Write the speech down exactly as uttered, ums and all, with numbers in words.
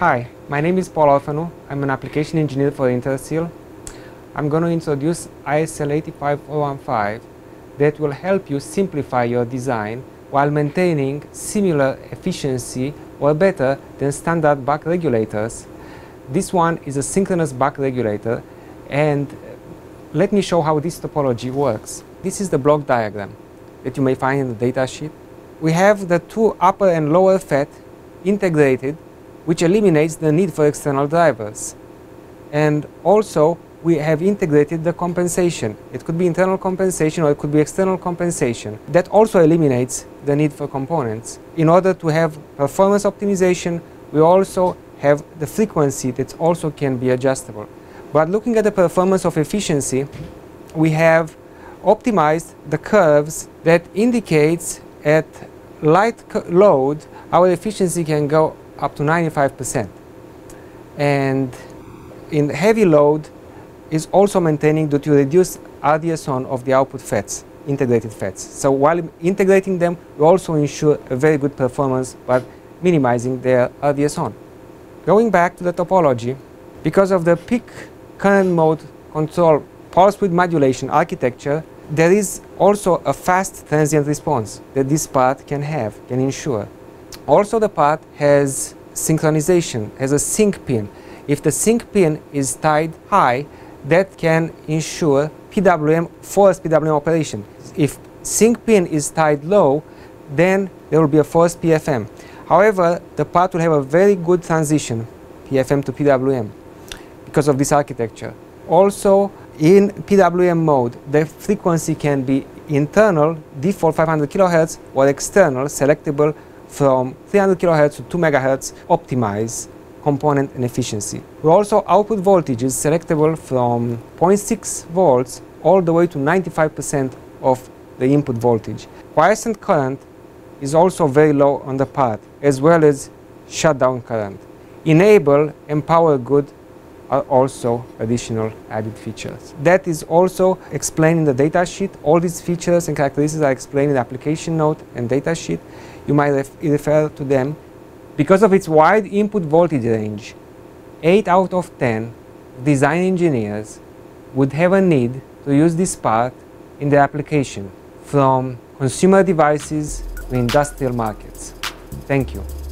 Hi, my name is Paolo Fenu. I'm an application engineer for Intersil. I'm going to introduce I S L eight five four one five that will help you simplify your design while maintaining similar efficiency or better than standard buck regulators. This one is a synchronous buck regulator, and let me show how this topology works. This is the block diagram that you may find in the data sheet. We have the two upper and lower F E T integrated, which eliminates the need for external drivers. And also, we have integrated the compensation. It could be internal compensation or it could be external compensation. That also eliminates the need for components. In order to have performance optimization, we also have the frequency that also can be adjustable. But looking at the performance of efficiency, we have optimized the curves that indicates at light load, our efficiency can go up to ninety-five percent. And in heavy load, is also maintaining that you reduce R D S on of the output F E Ts, integrated F E Ts. So while integrating them, we also ensure a very good performance by minimizing their R D S on. Going back to the topology, because of the peak current mode control pulse width modulation architecture, there is also a fast transient response that this part can have, can ensure. Also, the part has synchronization, has a sync pin. If the sync pin is tied high, that can ensure P W M, forced P W M operation. If sync pin is tied low, then there will be a forced P F M. However, the part will have a very good transition, P F M to P W M, because of this architecture. Also, in P W M mode, the frequency can be internal, default five hundred kilohertz, or external, selectable from three hundred kilohertz to two megahertz, optimize component and efficiency. We also output voltage is selectable from zero point six volts all the way to ninety-five percent of the input voltage. Quiescent current is also very low on the part, as well as shutdown current. Enable and power good are also additional added features. That is also explained in the data sheet. All these features and characteristics are explained in the application note and data sheet. You might ref refer to them. Because of its wide input voltage range, eight out of ten design engineers would have a need to use this part in their application, from consumer devices to industrial markets. Thank you.